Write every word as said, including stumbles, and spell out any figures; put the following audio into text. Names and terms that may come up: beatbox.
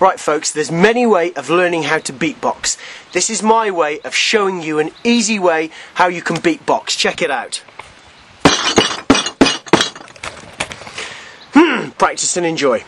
Right folks, there's many ways of learning how to beatbox. This is my way of showing you an easy way how you can beatbox. Check it out. Hmm, practice and enjoy.